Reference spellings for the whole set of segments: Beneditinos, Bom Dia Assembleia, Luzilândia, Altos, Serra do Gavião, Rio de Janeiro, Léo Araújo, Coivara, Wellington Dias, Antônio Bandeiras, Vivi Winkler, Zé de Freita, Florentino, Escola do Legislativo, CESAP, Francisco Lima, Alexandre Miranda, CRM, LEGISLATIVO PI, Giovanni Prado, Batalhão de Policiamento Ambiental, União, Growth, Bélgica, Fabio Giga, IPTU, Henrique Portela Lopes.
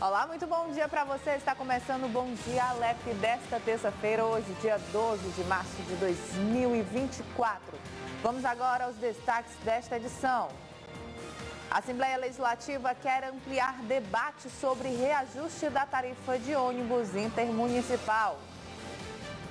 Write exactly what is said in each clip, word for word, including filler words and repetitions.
Olá, muito bom dia para você. Está começando o Bom Dia Alep desta terça-feira, hoje, dia doze de março de dois mil e vinte e quatro. Vamos agora aos destaques desta edição. A Assembleia Legislativa quer ampliar debate sobre reajuste da tarifa de ônibus intermunicipal.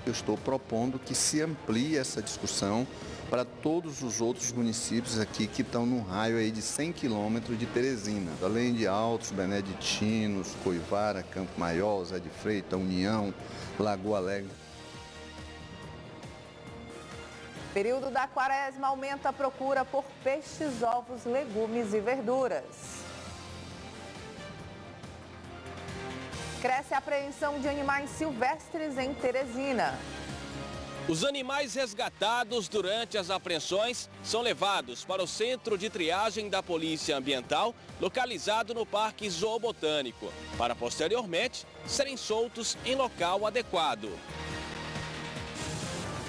Eu estou propondo que se amplie essa discussão para todos os outros municípios aqui que estão no raio aí de cem quilômetros de Teresina. Além de Altos, Beneditinos, Coivara, Campo Maior, Zé de Freita, União, Lagoa Alegre. Período da quaresma aumenta a procura por peixes, ovos, legumes e verduras. Cresce a apreensão de animais silvestres em Teresina. Os animais resgatados durante as apreensões são levados para o centro de triagem da Polícia Ambiental, localizado no Parque Zoobotânico, para posteriormente serem soltos em local adequado.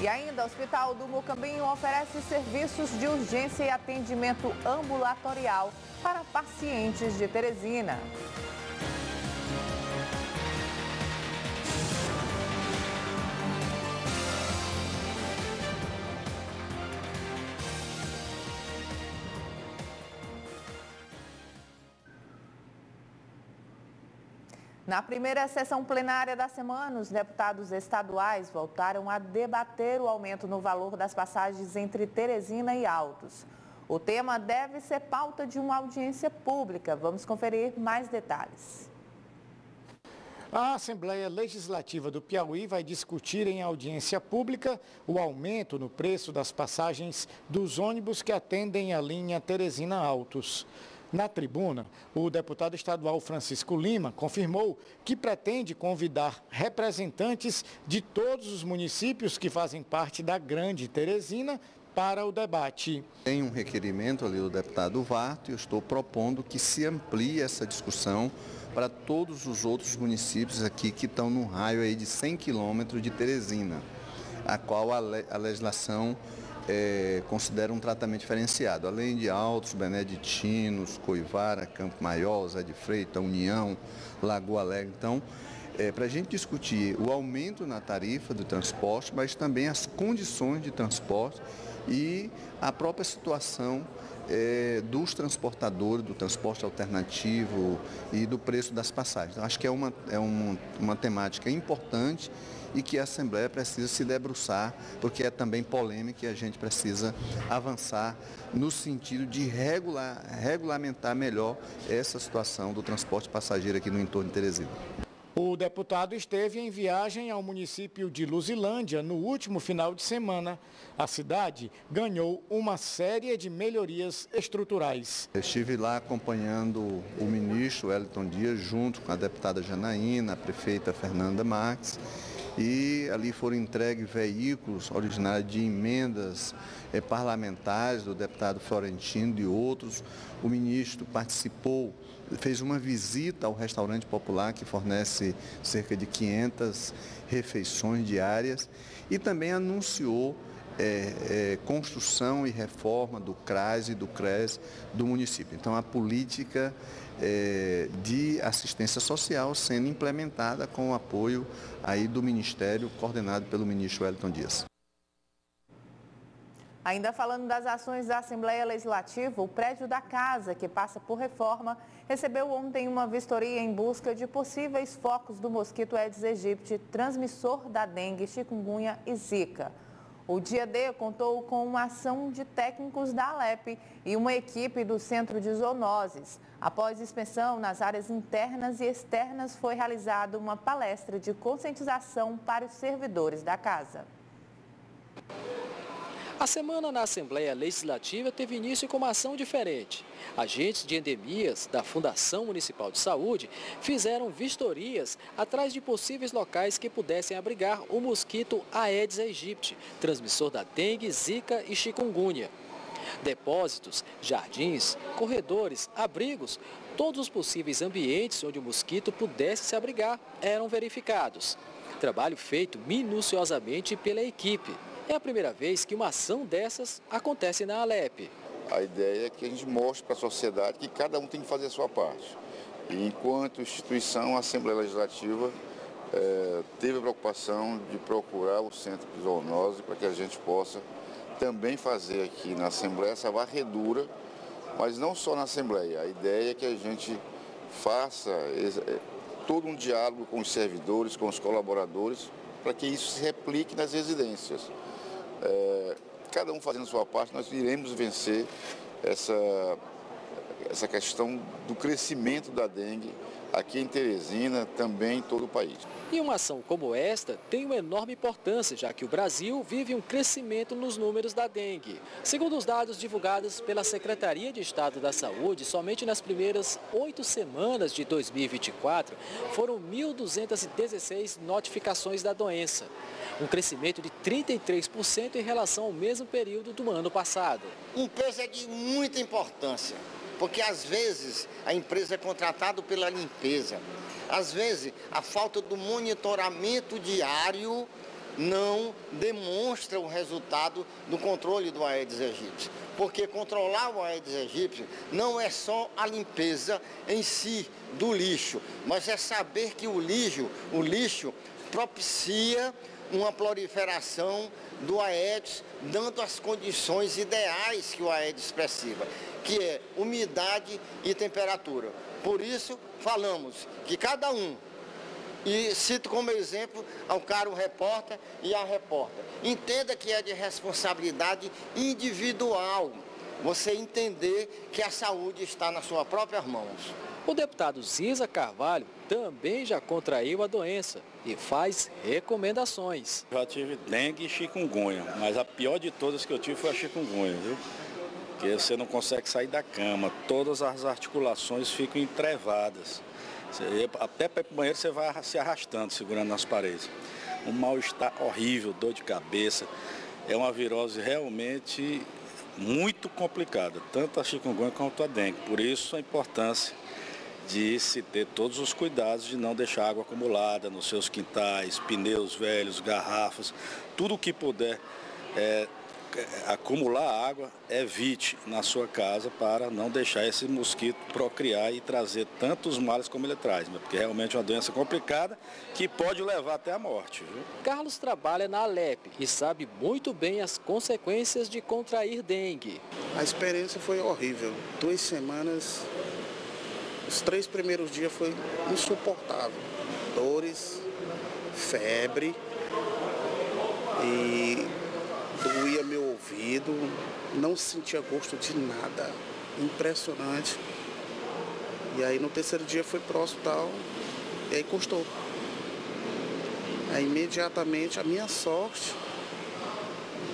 E ainda, o Hospital do Mocambinho oferece serviços de urgência e atendimento ambulatorial para pacientes de Teresina. Na primeira sessão plenária da semana, os deputados estaduais voltaram a debater o aumento no valor das passagens entre Teresina e Altos. O tema deve ser pauta de uma audiência pública. Vamos conferir mais detalhes. A Assembleia Legislativa do Piauí vai discutir em audiência pública o aumento no preço das passagens dos ônibus que atendem a linha Teresina-Altos. Na tribuna, o deputado estadual Francisco Lima confirmou que pretende convidar representantes de todos os municípios que fazem parte da Grande Teresina para o debate. Tem um requerimento ali do deputado Varto e eu estou propondo que se amplie essa discussão para todos os outros municípios aqui que estão no raio aí de cem quilômetros de Teresina, a qual a legislação É, considera um tratamento diferenciado. Além de Altos, Beneditinos, Coivara, Campo Maior, Zé de Freita, União, Lagoa Alegre. Então, é, para a gente discutir o aumento na tarifa do transporte, mas também as condições de transporte e a própria situação é, dos transportadores, do transporte alternativo e do preço das passagens. Então, acho que é, uma, é uma, uma temática importante e que a Assembleia precisa se debruçar, porque é também polêmica e a gente precisa avançar no sentido de regular, regulamentar melhor essa situação do transporte passageiro aqui no entorno de Teresina. O deputado esteve em viagem ao município de Luzilândia no último final de semana. A cidade ganhou uma série de melhorias estruturais. Eu estive lá acompanhando o ministro Wellington Dias, junto com a deputada Janaína, a prefeita Fernanda Marques, e ali foram entregues veículos originários de emendas eh, parlamentares do deputado Florentino e outros. O ministro participou, fez uma visita ao restaurante popular que fornece cerca de quinhentas refeições diárias e também anunciou É, é, construção e reforma do CRAS e do CRES do município. Então, a política é, de assistência social sendo implementada com o apoio aí do Ministério, coordenado pelo ministro Wellington Dias. Ainda falando das ações da Assembleia Legislativa, o prédio da casa, que passa por reforma, recebeu ontem uma vistoria em busca de possíveis focos do mosquito Aedes aegypti, transmissor da dengue, chikungunya e zika. O Dia D contou com uma ação de técnicos da Alep e uma equipe do Centro de Zoonoses. Após inspeção nas áreas internas e externas, foi realizada uma palestra de conscientização para os servidores da casa. A semana na Assembleia Legislativa teve início com uma ação diferente. Agentes de endemias da Fundação Municipal de Saúde fizeram vistorias atrás de possíveis locais que pudessem abrigar o mosquito Aedes aegypti, transmissor da dengue, zika e chikungunya. Depósitos, jardins, corredores, abrigos, todos os possíveis ambientes onde o mosquito pudesse se abrigar eram verificados. Trabalho feito minuciosamente pela equipe. É a primeira vez que uma ação dessas acontece na Alep. A ideia é que a gente mostre para a sociedade que cada um tem que fazer a sua parte. E enquanto instituição, a Assembleia Legislativa eh, teve a preocupação de procurar o centro de zoonose para que a gente possa também fazer aqui na Assembleia essa varredura, mas não só na Assembleia. A ideia é que a gente faça esse, todo um diálogo com os servidores, com os colaboradores, para que isso se replique nas residências. É, cada um fazendo sua parte, nós iremos vencer essa, essa questão do crescimento da dengue aqui em Teresina, também em todo o país. E uma ação como esta tem uma enorme importância, já que o Brasil vive um crescimento nos números da dengue. Segundo os dados divulgados pela Secretaria de Estado da Saúde, somente nas primeiras oito semanas de dois mil e vinte e quatro foram mil duzentas e dezesseis notificações da doença, um crescimento de trinta e três por cento em relação ao mesmo período do ano passado. Um peso é de muita importância. Porque às vezes a empresa é contratada pela limpeza, às vezes a falta do monitoramento diário não demonstra o resultado do controle do Aedes aegypti. Porque controlar o Aedes aegypti não é só a limpeza em si do lixo, mas é saber que o lixo, o lixo propicia uma proliferação do Aedes, dando as condições ideais que o Aedes precisa, que é umidade e temperatura. Por isso, falamos que cada um, e cito como exemplo ao caro repórter e à repórter, entenda que é de responsabilidade individual você entender que a saúde está nas suas próprias mãos. O deputado Zisa Carvalho também já contraiu a doença e faz recomendações. Já tive dengue e chikungunya, mas a pior de todas que eu tive foi a chikungunya, viu? Porque você não consegue sair da cama, todas as articulações ficam entrevadas. Você, até para o banheiro você vai se arrastando, segurando nas paredes. Um mal-estar horrível, dor de cabeça. É uma virose realmente muito complicada, tanto a chikungunya quanto a dengue. Por isso a importância de se ter todos os cuidados de não deixar água acumulada nos seus quintais, pneus velhos, garrafas, tudo que puder é, acumular água, evite na sua casa para não deixar esse mosquito procriar e trazer tantos males como ele traz, né? Porque realmente é uma doença complicada que pode levar até a morte, viu? Carlos trabalha na Alep e sabe muito bem as consequências de contrair dengue. A experiência foi horrível, duas semanas. Os três primeiros dias foi insuportável, dores, febre e doía meu ouvido, não sentia gosto de nada, impressionante. E aí no terceiro dia foi pro hospital e aí encostou. Aí imediatamente, a minha sorte,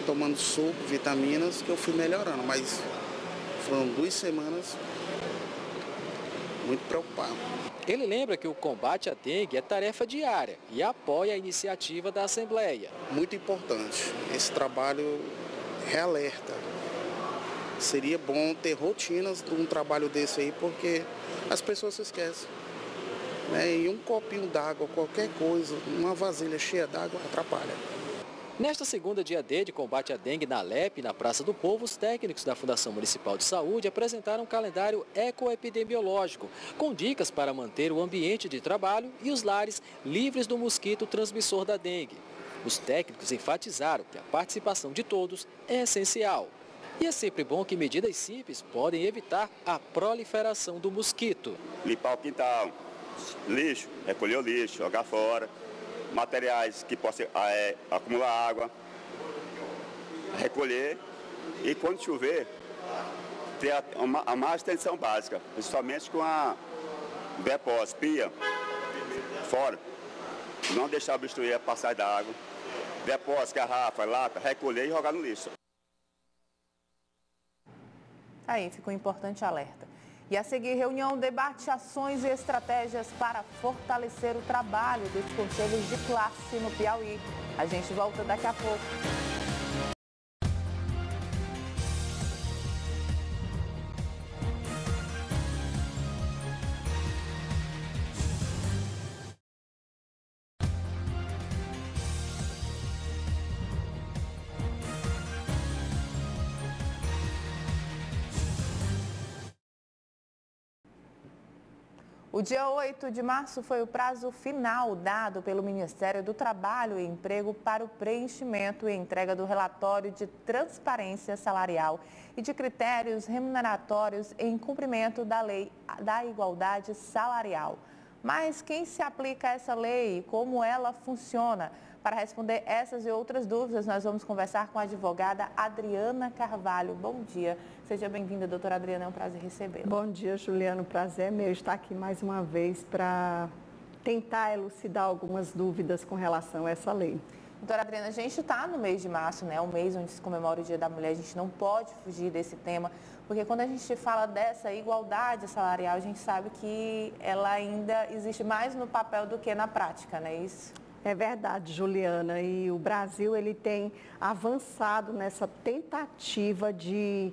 tomando suco, vitaminas, que eu fui melhorando, mas foram duas semanas muito preocupado. Ele lembra que o combate à dengue é tarefa diária e apoia a iniciativa da Assembleia. Muito importante. Esse trabalho realerta. Seria bom ter rotinas de um trabalho desse aí, porque as pessoas se esquecem, né? E um copinho d'água, qualquer coisa, uma vasilha cheia d'água atrapalha. Nesta segunda dia D de combate à dengue na Alep, na Praça do Povo, os técnicos da Fundação Municipal de Saúde apresentaram um calendário ecoepidemiológico, com dicas para manter o ambiente de trabalho e os lares livres do mosquito transmissor da dengue. Os técnicos enfatizaram que a participação de todos é essencial. E é sempre bom que medidas simples podem evitar a proliferação do mosquito. Limpar o quintal, lixo, recolher o lixo, jogar fora. Materiais que possam é, acumular água, recolher e quando chover, ter a, uma, a mais atenção básica, principalmente com a depós, pia, fora, não deixar obstruir a passagem da água, depós, garrafa, lata, recolher e jogar no lixo. Aí ficou um importante alerta. E a seguir, reunião debate ações e estratégias para fortalecer o trabalho dos conselhos de classe no Piauí. A gente volta daqui a pouco. O dia oito de março foi o prazo final dado pelo Ministério do Trabalho e Emprego para o preenchimento e entrega do relatório de transparência salarial e de critérios remuneratórios em cumprimento da Lei da Igualdade Salarial. Mas quem se aplica a essa lei e como ela funciona? Para responder essas e outras dúvidas, nós vamos conversar com a advogada Adriana Carvalho. Bom dia. Seja bem-vinda, doutora Adriana, é um prazer recebê-la. Bom dia, Juliano, prazer meu estar aqui mais uma vez para tentar elucidar algumas dúvidas com relação a essa lei. Doutora Adriana, a gente está no mês de março, né? O mês onde se comemora o Dia da Mulher, a gente não pode fugir desse tema, porque quando a gente fala dessa igualdade salarial, a gente sabe que ela ainda existe mais no papel do que na prática, não é isso? É verdade, Juliana, e o Brasil ele tem avançado nessa tentativa de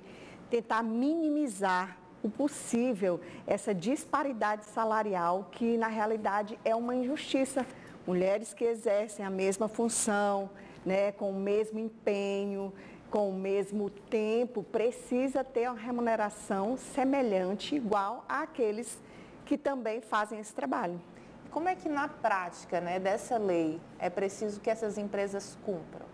tentar minimizar o possível essa disparidade salarial que na realidade é uma injustiça. Mulheres que exercem a mesma função, né, com o mesmo empenho, com o mesmo tempo, precisa ter uma remuneração semelhante, igual àqueles que também fazem esse trabalho. Como é que na prática, né, dessa lei é preciso que essas empresas cumpram?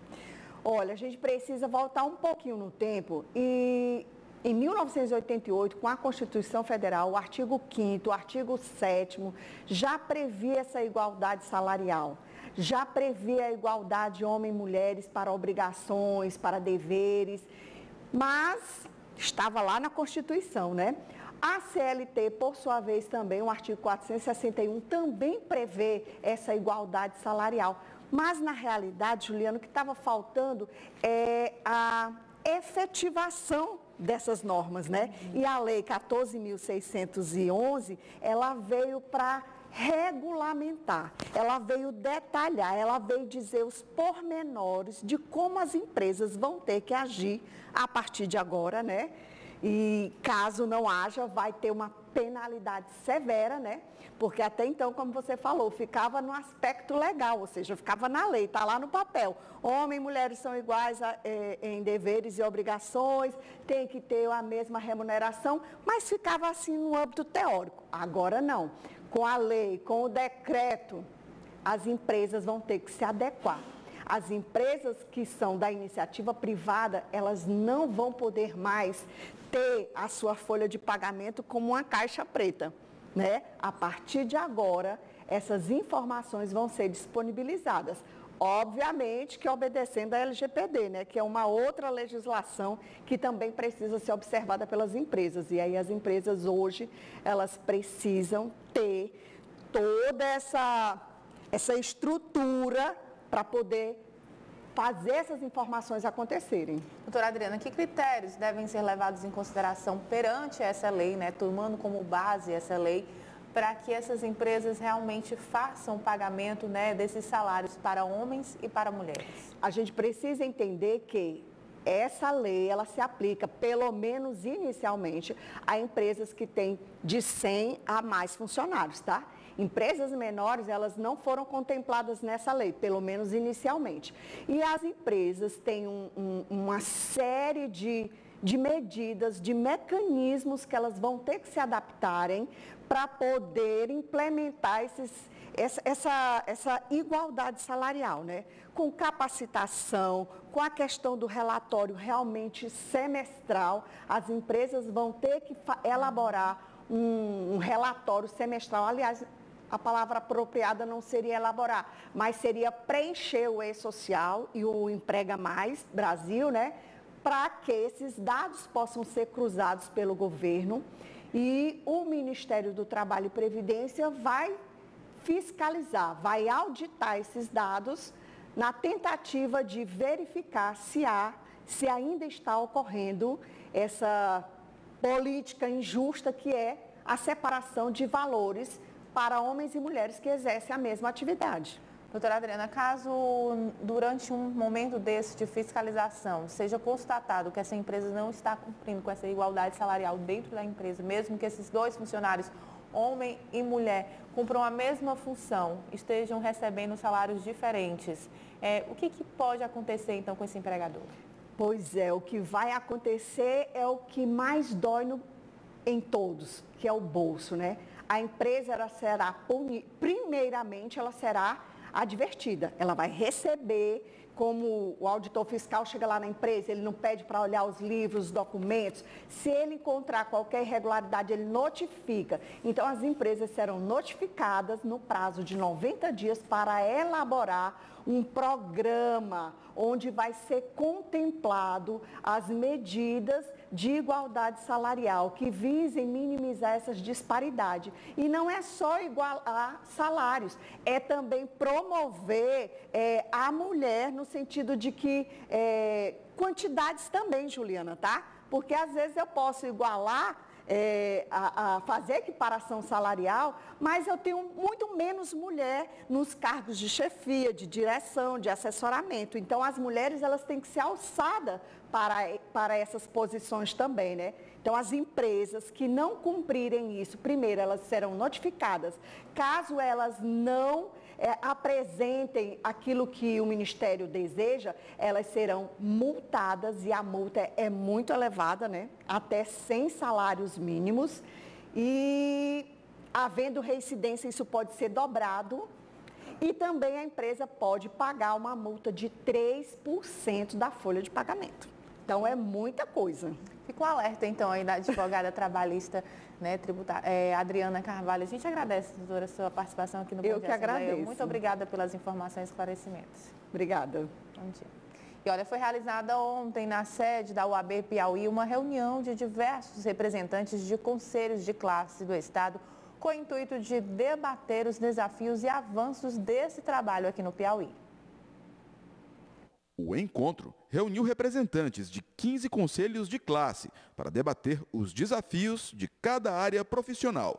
Olha, a gente precisa voltar um pouquinho no tempo e em mil novecentos e oitenta e oito, com a Constituição Federal, o artigo quinto, o artigo sétimo, já previa essa igualdade salarial. Já previa a igualdade de homens e mulheres para obrigações, para deveres, mas estava lá na Constituição, né? A C L T, por sua vez, também, o artigo quatrocentos e sessenta e um, também prevê essa igualdade salarial. Mas, na realidade, Juliano, o que estava faltando é a efetivação dessas normas, né? E a Lei quatorze mil seiscentos e onze, ela veio para regulamentar, ela veio detalhar, ela veio dizer os pormenores de como as empresas vão ter que agir a partir de agora, né? E caso não haja, vai ter uma penalidade severa, né? Porque até então, como você falou, ficava no aspecto legal, ou seja, ficava na lei, está lá no papel. Homem e mulheres são iguais a, é, em deveres e obrigações, tem que ter a mesma remuneração, mas ficava assim no âmbito teórico. Agora não. Com a lei, com o decreto, as empresas vão ter que se adequar. As empresas que são da iniciativa privada, elas não vão poder mais ter a sua folha de pagamento como uma caixa preta, né? A partir de agora, essas informações vão ser disponibilizadas. Obviamente que obedecendo a L G P D, né? Que é uma outra legislação que também precisa ser observada pelas empresas. E aí as empresas hoje, elas precisam ter toda essa, essa estrutura para poder fazer essas informações acontecerem. Doutora Adriana, que critérios devem ser levados em consideração perante essa lei, né, tomando como base essa lei, para que essas empresas realmente façam o pagamento, né, desses salários para homens e para mulheres? A gente precisa entender que essa lei, ela se aplica, pelo menos inicialmente, a empresas que têm de cem a mais funcionários, tá? Empresas menores, elas não foram contempladas nessa lei, pelo menos inicialmente. E as empresas têm um, um, uma série de, de medidas, de mecanismos que elas vão ter que se adaptarem para poder implementar esses, essa, essa, essa igualdade salarial, né? Com capacitação, com a questão do relatório realmente semestral, as empresas vão ter que elaborar um, um relatório semestral, aliás, a palavra apropriada não seria elaborar, mas seria preencher o E-Social e o Emprega Mais Brasil, né? Para que esses dados possam ser cruzados pelo governo e o Ministério do Trabalho e Previdência vai fiscalizar, vai auditar esses dados na tentativa de verificar se há, se ainda está ocorrendo essa política injusta que é a separação de valores para homens e mulheres que exercem a mesma atividade. Doutora Adriana, caso durante um momento desse de fiscalização seja constatado que essa empresa não está cumprindo com essa igualdade salarial dentro da empresa, mesmo que esses dois funcionários, homem e mulher, cumpram a mesma função, estejam recebendo salários diferentes, é, o que, que pode acontecer então com esse empregador? Pois é, o que vai acontecer é o que mais dói no, em todos, que é o bolso, né? a empresa ela será puni... primeiramente ela será advertida. Ela vai receber, como o auditor fiscal chega lá na empresa, ele não pede para olhar os livros, os documentos. Se ele encontrar qualquer irregularidade, ele notifica. Então, as empresas serão notificadas no prazo de noventa dias para elaborar um programa onde vai ser contemplado as medidas de igualdade salarial que visem minimizar essas disparidades. E não é só igualar salários, é também promover é, a mulher no sentido de que é, quantidades também, Juliana, tá? Porque às vezes eu posso igualar É, a, a fazer equiparação salarial, mas eu tenho muito menos mulher nos cargos de chefia, de direção, de assessoramento. Então, as mulheres elas têm que ser alçadas para, para essas posições também, né? Então, as empresas que não cumprirem isso, primeiro, elas serão notificadas. Caso elas não É, apresentem aquilo que o Ministério deseja, elas serão multadas e a multa é, é muito elevada, né? Até cem salários mínimos e, havendo reincidência, isso pode ser dobrado e também a empresa pode pagar uma multa de três por cento da folha de pagamento. Então, é muita coisa. Fica o alerta, então, aí da advogada trabalhista, né, tributária, é, Adriana Carvalho. A gente agradece, doutora, a sua participação aqui no Bom Dia Alep. Eu que agradeço. Muito obrigada pelas informações e esclarecimentos. Obrigada. Bom dia. E olha, foi realizada ontem na sede da U A B Piauí uma reunião de diversos representantes de conselhos de classe do Estado com o intuito de debater os desafios e avanços desse trabalho aqui no Piauí. O encontro reuniu representantes de quinze conselhos de classe para debater os desafios de cada área profissional.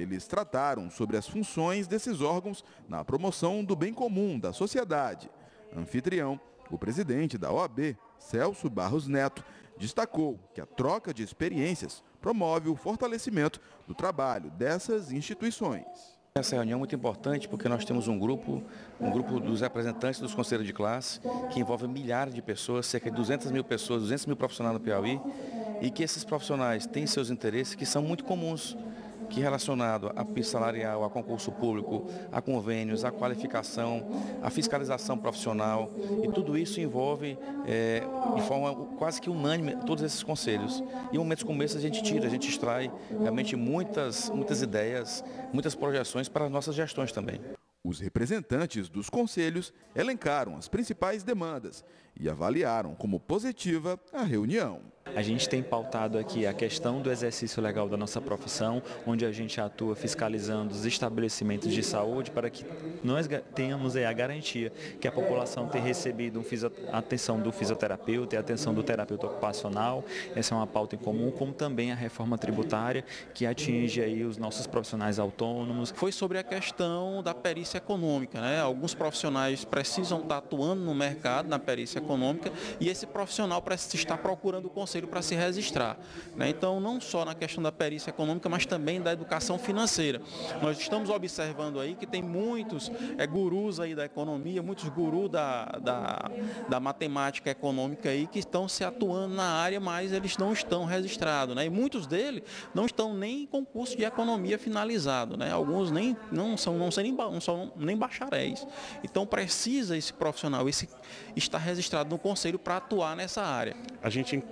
Eles trataram sobre as funções desses órgãos na promoção do bem comum da sociedade. Anfitrião, o presidente da O A B, Celso Barros Neto, destacou que a troca de experiências promove o fortalecimento do trabalho dessas instituições. Essa reunião é muito importante porque nós temos um grupo, um grupo dos representantes dos conselhos de classe, que envolve milhares de pessoas, cerca de duzentas mil pessoas, duzentos mil profissionais no Piauí, e que esses profissionais têm seus interesses que são muito comuns, que relacionado a piso salarial, a concurso público, a convênios, a qualificação, a fiscalização profissional, e tudo isso envolve é, de forma quase que unânime todos esses conselhos. E em momentos como esse a gente tira, a gente extrai realmente muitas, muitas ideias, muitas projeções para as nossas gestões também. Os representantes dos conselhos elencaram as principais demandas e avaliaram como positiva a reunião. A gente tem pautado aqui a questão do exercício legal da nossa profissão, onde a gente atua fiscalizando os estabelecimentos de saúde para que nós tenhamos a garantia que a população tenha recebido a atenção do fisioterapeuta e a atenção do terapeuta ocupacional. Essa é uma pauta em comum, como também a reforma tributária que atinge aí os nossos profissionais autônomos. Foi sobre a questão da perícia econômica, né? Alguns profissionais precisam estar atuando no mercado, na perícia econômica, e esse profissional precisa estar procurando o conselho para se registrar, né? Então, não só na questão da perícia econômica, mas também da educação financeira. Nós estamos observando aí que tem muitos é, gurus aí da economia, muitos gurus da, da, da matemática econômica aí que estão se atuando na área, mas eles não estão registrados, né? E muitos deles não estão nem em concurso de economia finalizado, né? Alguns nem, não, são, não, são nem, não são nem bacharéis. Então, precisa esse profissional esse, estar registrado no conselho para atuar nessa área. A gente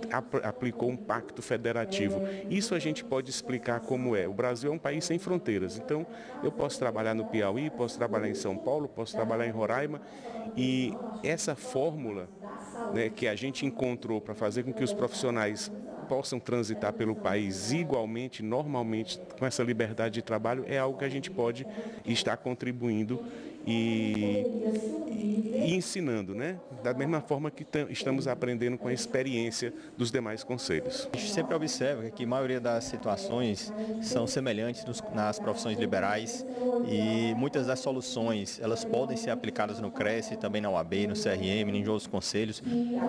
aplicou um pacto federativo. Isso a gente pode explicar como é. O Brasil é um país sem fronteiras. Então, eu posso trabalhar no Piauí, posso trabalhar em São Paulo, posso trabalhar em Roraima. E essa fórmula, né, que a gente encontrou para fazer com que os profissionais possam transitar pelo país igualmente, normalmente, com essa liberdade de trabalho, é algo que a gente pode estar contribuindo e, e ensinando, né? Da mesma forma que estamos aprendendo com a experiência dos demais conselhos. A gente sempre observa que a maioria das situações são semelhantes nos, nas profissões liberais e muitas das soluções, elas podem ser aplicadas no CRESSE, também na O A B, no C R M, em outros conselhos,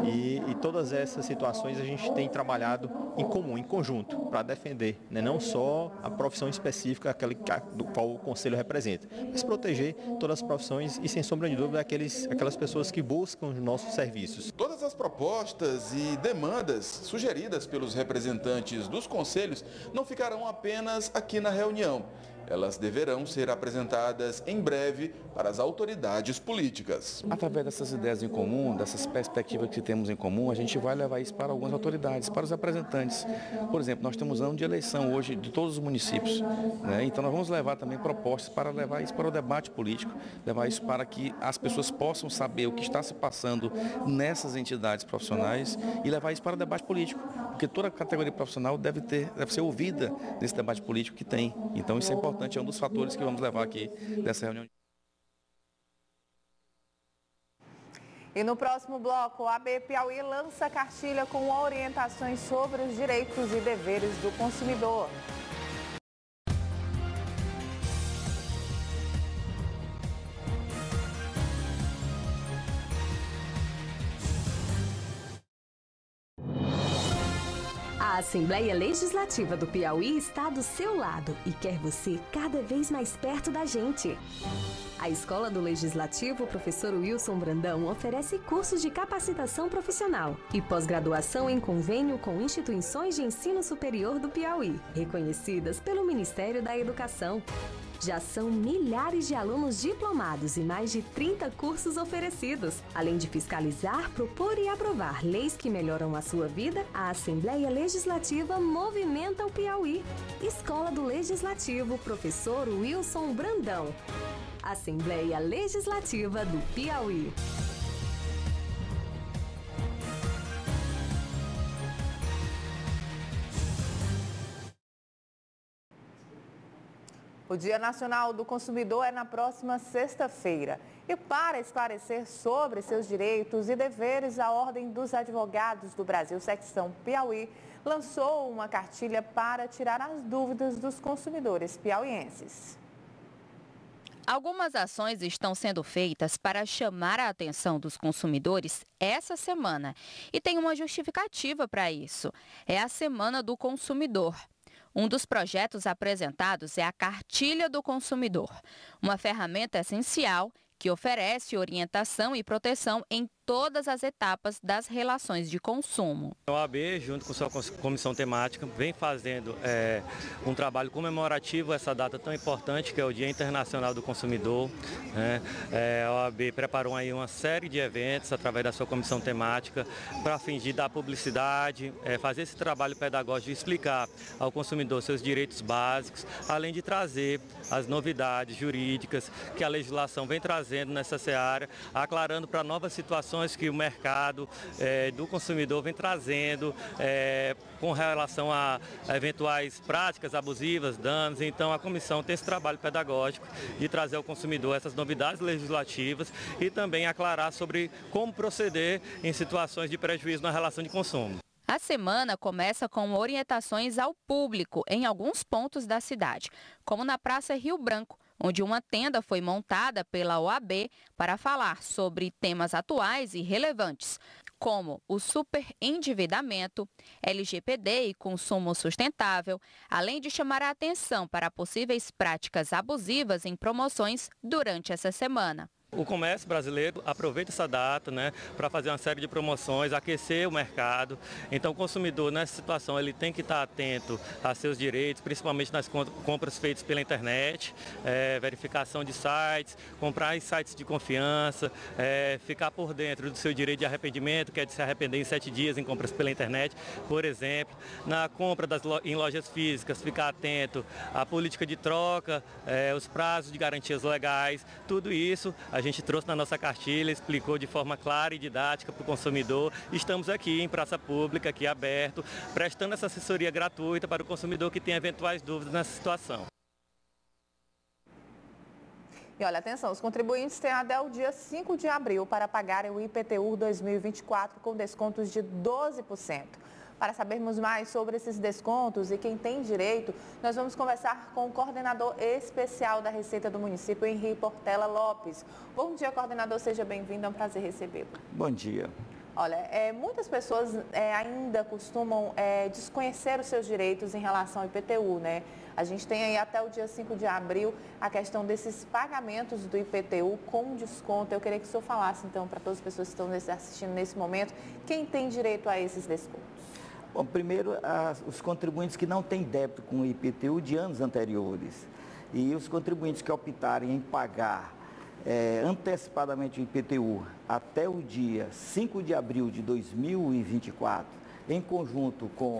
e, e todas essas situações a gente tem trabalhado em comum, em conjunto, para defender, né, não só a profissão específica aquela do qual o Conselho representa, mas proteger todas as profissões e, sem sombra de dúvida, aqueles, aquelas pessoas que buscam os nossos serviços. Todas as propostas e demandas sugeridas pelos representantes dos conselhos não ficarão apenas aqui na reunião. elas deverão ser apresentadas em breve para as autoridades políticas. Através dessas ideias em comum, dessas perspectivas que temos em comum, a gente vai levar isso para algumas autoridades, para os representantes. Por exemplo, nós temos ano de eleição hoje de todos os municípios, né? Então nós vamos levar também propostas para levar isso para o debate político, levar isso para que as pessoas possam saber o que está se passando nessas entidades profissionais e levar isso para o debate político, porque toda a categoria profissional deve ter, deve ser ouvida nesse debate político que tem. Então isso é importante, é um dos fatores que vamos levar aqui dessa reunião. E no próximo bloco, a O A B Piauí lança cartilha com orientações sobre os direitos e deveres do consumidor. A Assembleia Legislativa do Piauí está do seu lado e quer você cada vez mais perto da gente. A Escola do Legislativo Professor Wilson Brandão oferece cursos de capacitação profissional e pós-graduação em convênio com instituições de ensino superior do Piauí, reconhecidas pelo Ministério da Educação. Já são milhares de alunos diplomados e mais de trinta cursos oferecidos. Além de fiscalizar, propor e aprovar leis que melhoram a sua vida, a Assembleia Legislativa movimenta o Piauí. Escola do Legislativo, Professor Wilson Brandão. Assembleia Legislativa do Piauí. O Dia Nacional do Consumidor é na próxima sexta-feira. E para esclarecer sobre seus direitos e deveres, a Ordem dos Advogados do Brasil, Secção Piauí, lançou uma cartilha para tirar as dúvidas dos consumidores piauienses. Algumas ações estão sendo feitas para chamar a atenção dos consumidores essa semana. E tem uma justificativa para isso. É a Semana do Consumidor. Um dos projetos apresentados é a Cartilha do Consumidor, uma ferramenta essencial que oferece orientação e proteção em todas as etapas das relações de consumo. A O A B, junto com sua comissão temática, vem fazendo é, um trabalho comemorativo a essa data tão importante, que é o Dia Internacional do Consumidor, né? É, a O A B preparou aí uma série de eventos através da sua comissão temática para fingir dar publicidade, é, fazer esse trabalho pedagógico de explicar ao consumidor seus direitos básicos, além de trazer as novidades jurídicas que a legislação vem trazendo nessa seara, aclarando para novas situações que o mercado é, do consumidor vem trazendo é, com relação a eventuais práticas abusivas, danos. Então a comissão tem esse trabalho pedagógico de trazer ao consumidor essas novidades legislativas e também aclarar sobre como proceder em situações de prejuízo na relação de consumo. A semana começa com orientações ao público em alguns pontos da cidade, como na Praça Rio Branco, onde uma tenda foi montada pela O A B para falar sobre temas atuais e relevantes, como o superendividamento, L G P D e consumo sustentável, além de chamar a atenção para possíveis práticas abusivas em promoções durante essa semana. O comércio brasileiro aproveita essa data, né, para fazer uma série de promoções, aquecer o mercado. Então o consumidor nessa situação ele tem que estar atento a seus direitos, principalmente nas compras feitas pela internet, é, verificação de sites, comprar em sites de confiança, é, ficar por dentro do seu direito de arrependimento, que é de se arrepender em sete dias em compras pela internet, por exemplo. Na compra das lo- em lojas físicas, ficar atento à política de troca, é, os prazos de garantias legais, tudo isso a gente trouxe na nossa cartilha, explicou de forma clara e didática para o consumidor. Estamos aqui em praça pública, aqui aberto, prestando essa assessoria gratuita para o consumidor que tem eventuais dúvidas nessa situação. E olha, atenção, os contribuintes têm até o dia cinco de abril para pagarem o I P T U dois mil e vinte e quatro com descontos de doze por cento. Para sabermos mais sobre esses descontos e quem tem direito, nós vamos conversar com o coordenador especial da Receita do município, Henrique Portela Lopes. Bom dia, coordenador, seja bem-vindo, é um prazer recebê-lo. Bom dia. Olha, é, muitas pessoas é, ainda costumam é, desconhecer os seus direitos em relação ao I P T U, né? A gente tem aí até o dia cinco de abril a questão desses pagamentos do I P T U com desconto. Eu queria que o senhor falasse, então, para todas as pessoas que estão assistindo nesse momento, quem tem direito a esses descontos? Bom, primeiro, as, os contribuintes que não têm débito com o I P T U de anos anteriores. E os contribuintes que optarem em pagar é, antecipadamente o I P T U até o dia cinco de abril de dois mil e vinte e quatro, em conjunto com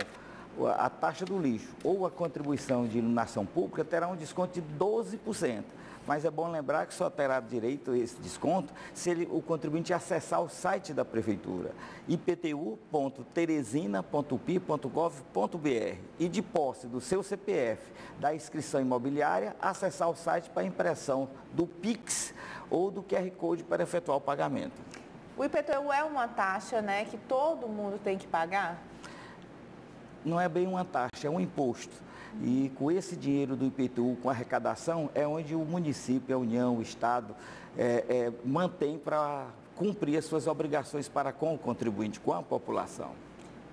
a taxa do lixo ou a contribuição de iluminação pública, terá um desconto de doze por cento. Mas é bom lembrar que só terá direito a esse desconto se ele, o contribuinte acessar o site da Prefeitura, i p t u ponto teresina ponto p i ponto gov ponto b r, e de posse do seu C P F, da inscrição imobiliária, acessar o site para impressão do Pix ou do Q R Code para efetuar o pagamento. O I P T U é uma taxa, né, que todo mundo tem que pagar? Não é bem uma taxa, é um imposto. E com esse dinheiro do I P T U, com a arrecadação, é onde o município, a União, o Estado é, é, mantém para cumprir as suas obrigações para com o contribuinte, com a população.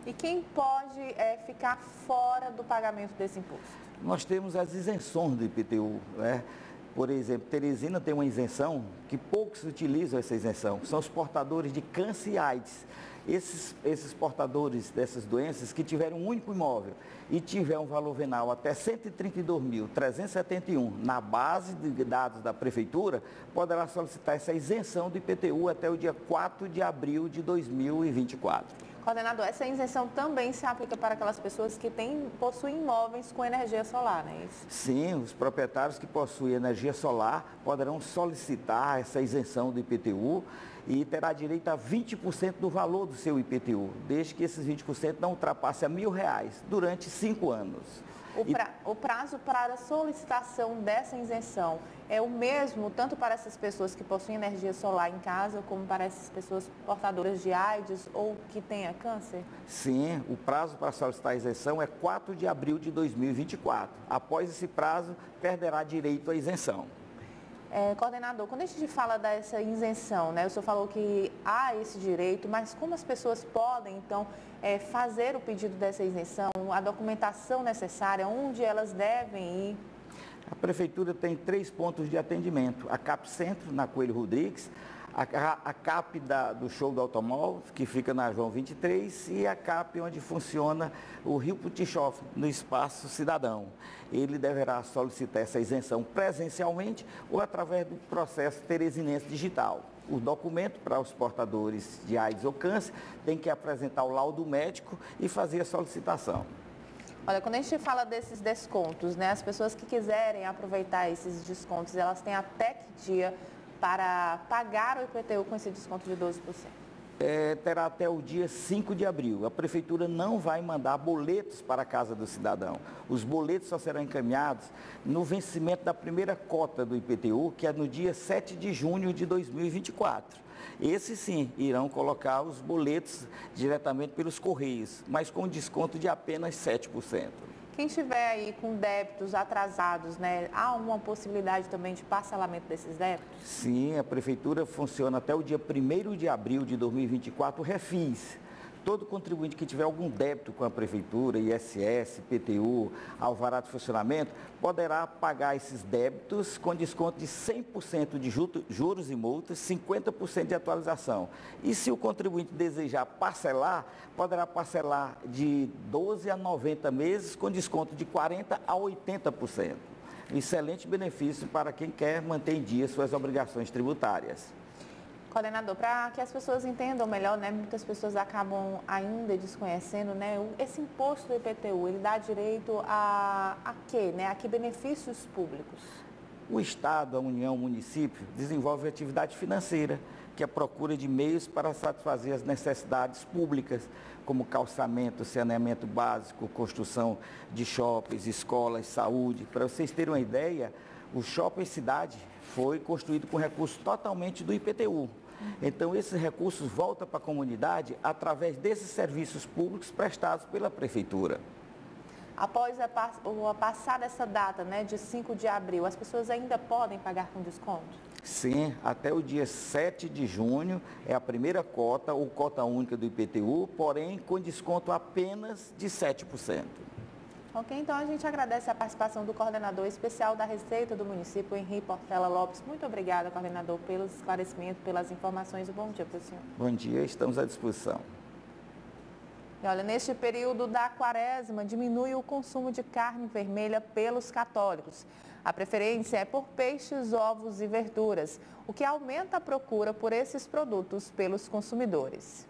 E quem pode é, ficar fora do pagamento desse imposto? Nós temos as isenções do I P T U, né? Por exemplo, Teresina tem uma isenção que poucos utilizam essa isenção, são os portadores de câncer e AIDS. Esses, esses portadores dessas doenças que tiverem um único imóvel e tiver um valor venal até cento e trinta e dois mil trezentos e setenta e um na base de dados da Prefeitura, poderá solicitar essa isenção do I P T U até o dia quatro de abril de dois mil e vinte e quatro. Coordenador, essa isenção também se aplica para aquelas pessoas que têm, possuem imóveis com energia solar, não é isso? Sim, os proprietários que possuem energia solar poderão solicitar essa isenção do I P T U e terá direito a vinte por cento do valor do seu I P T U, desde que esses vinte por cento não ultrapasse a mil reais durante cinco anos. O, pra, e... o prazo para a solicitação dessa isenção é o mesmo tanto para essas pessoas que possuem energia solar em casa, como para essas pessoas portadoras de AIDS ou que tenha câncer? Sim, o prazo para solicitar a isenção é quatro de abril de dois mil e vinte e quatro. Após esse prazo, perderá direito à isenção. É, coordenador, quando a gente fala dessa isenção, né, o senhor falou que há esse direito, mas como as pessoas podem, então, é, fazer o pedido dessa isenção, a documentação necessária, onde elas devem ir? A Prefeitura tem três pontos de atendimento, a C A P Centro, na Coelho Rodrigues, a, a, a C A P da, do Show do Automóvel, que fica na João vinte e três, e a C A P onde funciona o Rio Putixoff, no Espaço Cidadão. Ele deverá solicitar essa isenção presencialmente ou através do processo teresinense digital. O documento para os portadores de AIDS ou câncer tem que apresentar o laudo médico e fazer a solicitação. Olha, quando a gente fala desses descontos, né, as pessoas que quiserem aproveitar esses descontos, elas têm até que dia para pagar o I P T U com esse desconto de doze por cento? É, terá até o dia cinco de abril. A Prefeitura não vai mandar boletos para a Casa do Cidadão. Os boletos só serão encaminhados no vencimento da primeira cota do I P T U, que é no dia sete de junho de dois mil e vinte e quatro. Esses sim irão colocar os boletos diretamente pelos Correios, mas com desconto de apenas sete por cento. Quem tiver aí com débitos atrasados, né, há uma possibilidade também de parcelamento desses débitos? Sim, a Prefeitura funciona até o dia primeiro de abril de dois mil e vinte e quatro, refis. Todo contribuinte que tiver algum débito com a Prefeitura, I S S, I P T U, alvará de funcionamento, poderá pagar esses débitos com desconto de cem por cento de juros e multas, cinquenta por cento de atualização. E se o contribuinte desejar parcelar, poderá parcelar de doze a noventa meses com desconto de quarenta por cento a oitenta por cento. Excelente benefício para quem quer manter em dia suas obrigações tributárias. Coordenador, para que as pessoas entendam melhor, né, muitas pessoas acabam ainda desconhecendo, né, esse imposto do I P T U, ele dá direito a, a quê, né, a que benefícios públicos? O Estado, a União, o município desenvolve atividade financeira, que é a procura de meios para satisfazer as necessidades públicas, como calçamento, saneamento básico, construção de shoppings, escolas, saúde. Para vocês terem uma ideia, o shopping Cidade foi construído com recurso totalmente do I P T U. Então, esses recursos voltam para a comunidade através desses serviços públicos prestados pela Prefeitura. Após a, a passar dessa data, né, de cinco de abril, as pessoas ainda podem pagar com desconto? Sim, até o dia sete de junho é a primeira cota, ou cota única do I P T U, porém com desconto apenas de sete por cento. Ok, então a gente agradece a participação do coordenador especial da Receita do município, Henrique Portela Lopes. Muito obrigada, coordenador, pelos esclarecimentos, pelas informações. Bom dia para o senhor. Bom dia, estamos à disposição. E olha, neste período da quaresma, diminui o consumo de carne vermelha pelos católicos. A preferência é por peixes, ovos e verduras, o que aumenta a procura por esses produtos pelos consumidores.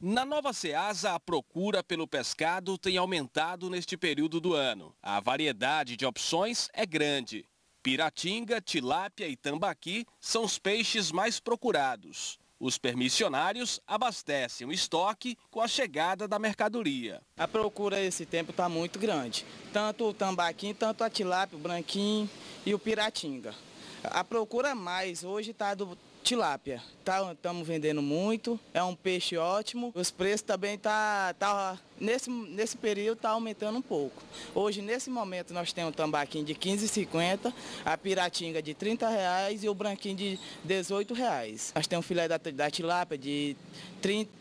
Na Nova Ceasa, a procura pelo pescado tem aumentado neste período do ano. A variedade de opções é grande. Piratinga, tilápia e tambaqui são os peixes mais procurados. Os permissionários abastecem o estoque com a chegada da mercadoria. A procura esse tempo está muito grande. Tanto o tambaqui, tanto a tilápia, o branquinho e o piratinga. A procura mais hoje está do... tilápia, estamos tá, vendendo muito, é um peixe ótimo, os preços também tá, tá nesse, nesse período está aumentando um pouco. Hoje, nesse momento, nós temos o tambaquim de quinze reais e cinquenta centavos, a piratinga de trinta reais e o branquinho de dezoito reais. Nós temos o filé da, da tilápia de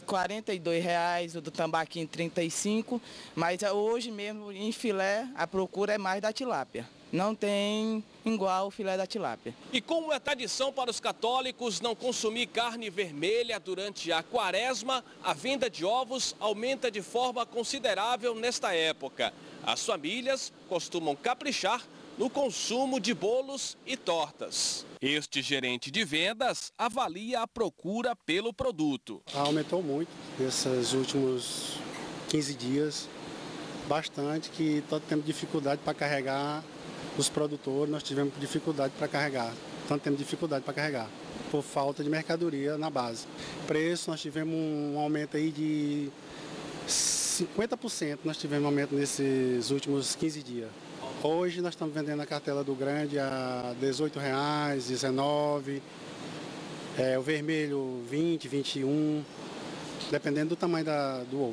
quarenta e dois reais, o do tambaquim trinta e cinco reais, mas hoje mesmo em filé a procura é mais da tilápia. Não tem igual o filé da tilápia. E como é tradição para os católicos não consumir carne vermelha durante a quaresma, a venda de ovos aumenta de forma considerável nesta época. As famílias costumam caprichar no consumo de bolos e tortas. Este gerente de vendas avalia a procura pelo produto. Aumentou muito nesses últimos quinze dias, bastante, que está tendo dificuldade para carregar. Os produtores, nós tivemos dificuldade para carregar, tanto temos dificuldade para carregar, por falta de mercadoria na base. Preço, nós tivemos um aumento aí de cinquenta por cento, nós tivemos um aumento nesses últimos quinze dias. Hoje nós estamos vendendo a cartela do grande a dezoito reais, dezenove reais, é, o vermelho vinte reais, vinte e um reais, dependendo do tamanho da, do ovo.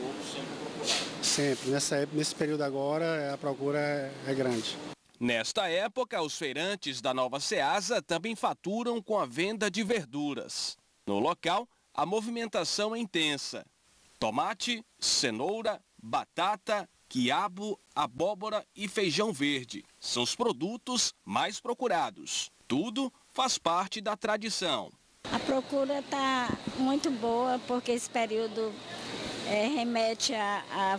O ovo sempre procurado. Sempre, nessa época, nesse período agora a procura é, é grande. Nesta época, os feirantes da Nova Ceasa também faturam com a venda de verduras. No local, a movimentação é intensa. Tomate, cenoura, batata, quiabo, abóbora e feijão verde são os produtos mais procurados. Tudo faz parte da tradição. A procura está muito boa porque esse período É, remete a, a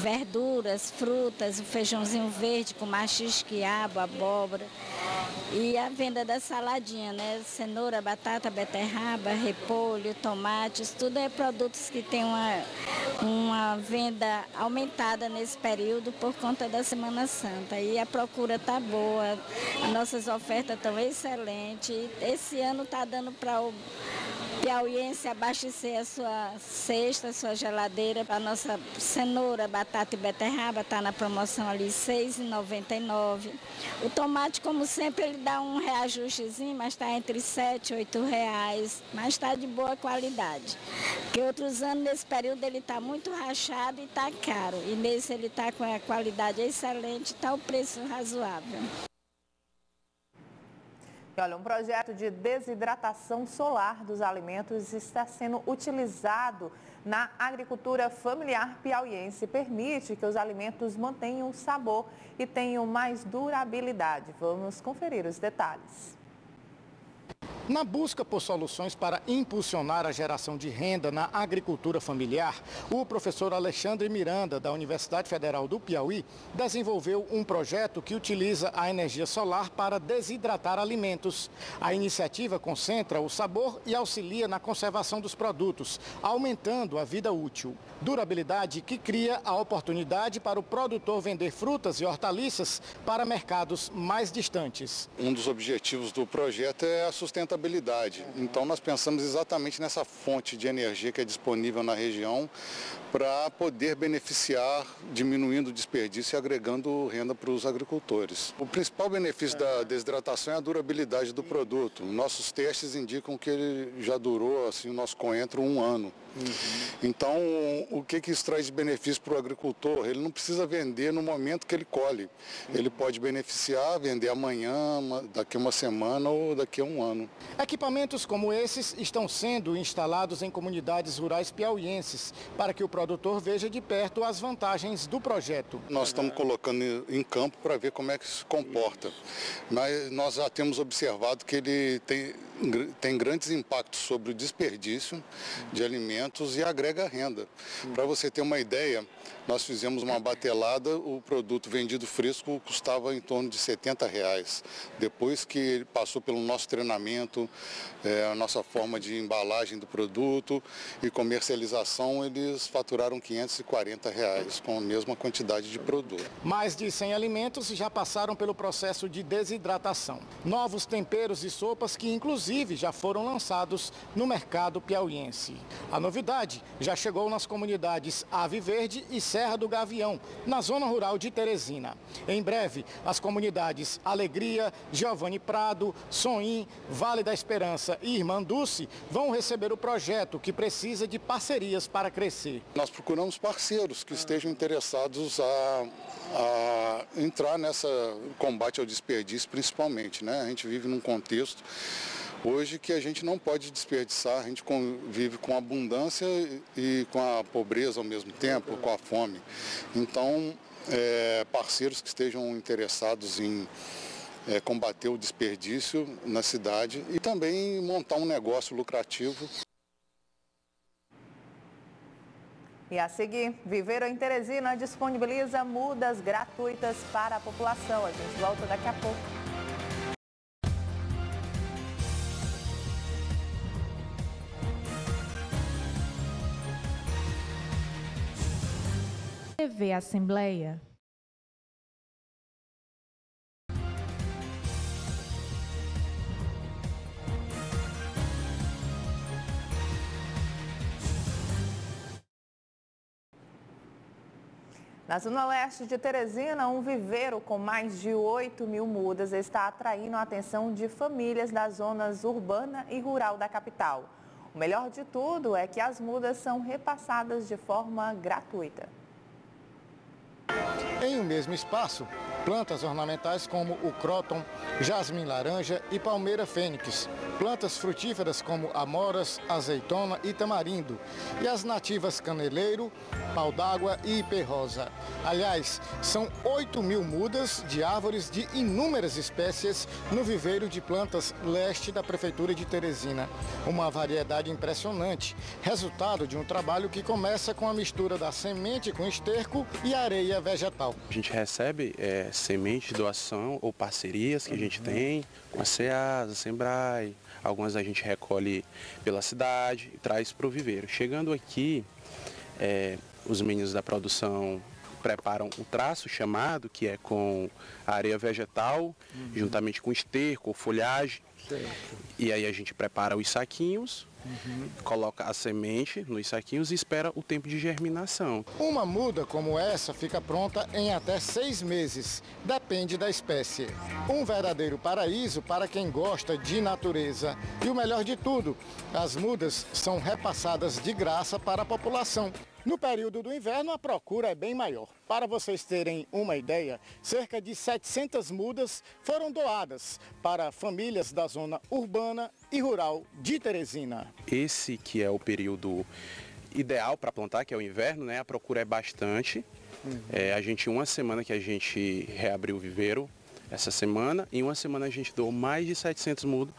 verduras, frutas, o feijãozinho verde com maxixe, quiabo, abóbora e a venda da saladinha, né? Cenoura, batata, beterraba, repolho, tomates, tudo é produtos que tem uma, uma venda aumentada nesse período por conta da Semana Santa. E a procura está boa, as nossas ofertas estão excelentes. Esse ano está dando para o piauiense abastecer a sua cesta, a sua geladeira. A nossa cenoura, batata e beterraba está na promoção ali seis reais e noventa e nove centavos. O tomate, como sempre, ele dá um reajustezinho, mas está entre sete e oito reais, mas está de boa qualidade. Porque outros anos, nesse período, ele está muito rachado e está caro. E nesse ele está com a qualidade excelente, está o preço razoável. Olha, um projeto de desidratação solar dos alimentos está sendo utilizado na agricultura familiar piauiense. Permite que os alimentos mantenham o sabor e tenham mais durabilidade. Vamos conferir os detalhes. Na busca por soluções para impulsionar a geração de renda na agricultura familiar, o professor Alexandre Miranda, da Universidade Federal do Piauí, desenvolveu um projeto que utiliza a energia solar para desidratar alimentos. A iniciativa concentra o sabor e auxilia na conservação dos produtos, aumentando a vida útil. Durabilidade que cria a oportunidade para o produtor vender frutas e hortaliças para mercados mais distantes. Um dos objetivos do projeto é a sustentabilidade. Então nós pensamos exatamente nessa fonte de energia que é disponível na região para poder beneficiar, diminuindo o desperdício e agregando renda para os agricultores. O principal benefício da desidratação é a durabilidade do produto. Nossos testes indicam que ele já durou, assim, o nosso coentro, um ano. Então, o que que isso traz de benefício para o agricultor? Ele não precisa vender no momento que ele colhe. Ele pode beneficiar, vender amanhã, daqui a uma semana ou daqui a um ano. Equipamentos como esses estão sendo instalados em comunidades rurais piauienses, para que o produtor veja de perto as vantagens do projeto. Nós estamos colocando em campo para ver como é que se comporta. Mas nós já temos observado que ele tem, tem grandes impactos sobre o desperdício de alimentos e agrega renda. Para você ter uma ideia, Nós fizemos uma batelada, o produto vendido fresco custava em torno de setenta reais. Depois que ele passou pelo nosso treinamento, é, a nossa forma de embalagem do produto e comercialização, eles faturaram quinhentos e quarenta reais com a mesma quantidade de produto. Mais de cem alimentos já passaram pelo processo de desidratação. Novos temperos e sopas que inclusive já foram lançados no mercado piauiense. A novidade já chegou nas comunidades Ave Verde e Serra do Gavião, na zona rural de Teresina. Em breve, as comunidades Alegria, Giovanni Prado, Soim, Vale da Esperança e Irmã Dulce vão receber o projeto, que precisa de parcerias para crescer. Nós procuramos parceiros que estejam interessados a, a entrar nessa combate ao desperdício, principalmente, né? A gente vive num contexto hoje que a gente não pode desperdiçar, a gente convive com abundância e com a pobreza ao mesmo tempo, com a fome. Então, é, parceiros que estejam interessados em é, combater o desperdício na cidade e também montar um negócio lucrativo. E a seguir, Viveiro em Teresina disponibiliza mudas gratuitas para a população. A gente volta daqui a pouco. T V Assembleia. Na zona leste de Teresina, um viveiro com mais de oito mil mudas está atraindo a atenção de famílias das zonas urbana e rural da capital. O melhor de tudo é que as mudas são repassadas de forma gratuita. Em um mesmo espaço, plantas ornamentais como o cróton, jasmim laranja e palmeira fênix, plantas frutíferas como amoras, azeitona e tamarindo, e as nativas caneleiro, pau d'água e ipê rosa. Aliás, são oito mil mudas de árvores de inúmeras espécies no viveiro de plantas leste da Prefeitura de Teresina. Uma variedade impressionante, resultado de um trabalho que começa com a mistura da semente com esterco e areia vegetal. A gente recebe é, semente, doação ou parcerias que a gente tem com a Ceasa, a Assembleia. Algumas a gente recolhe pela cidade e traz para o viveiro. Chegando aqui, é, os meninos da produção preparam o traço chamado, que é com areia vegetal, uhum. juntamente com esterco, folhagem. Certo. E aí a gente prepara os saquinhos. Uhum. Coloca a semente nos saquinhos e espera o tempo de germinação. Uma muda como essa fica pronta em até seis meses, depende da espécie. Um verdadeiro paraíso para quem gosta de natureza. E o melhor de tudo, as mudas são repassadas de graça para a população. No período do inverno, a procura é bem maior. Para vocês terem uma ideia, cerca de setecentas mudas foram doadas para famílias da zona urbana e rural de Teresina. Esse que é o período ideal para plantar, que é o inverno, né? A procura é bastante. Uhum. É, a gente, uma semana que a gente reabriu o viveiro, essa semana, e uma semana a gente doou mais de setecentas mudas.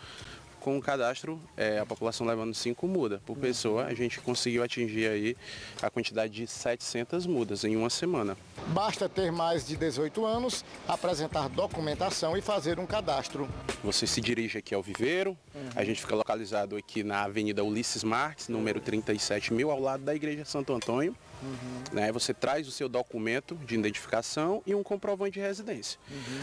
Com o cadastro, é, a população levando cinco mudas por pessoa, a gente conseguiu atingir aí a quantidade de setecentas mudas em uma semana. Basta ter mais de dezoito anos, apresentar documentação e fazer um cadastro. Você se dirige aqui ao viveiro, uhum. a gente fica localizado aqui na Avenida Ulisses Marques, número trinta e sete mil, ao lado da Igreja Santo Antônio. Uhum. Né, você traz o seu documento de identificação e um comprovante de residência. Uhum.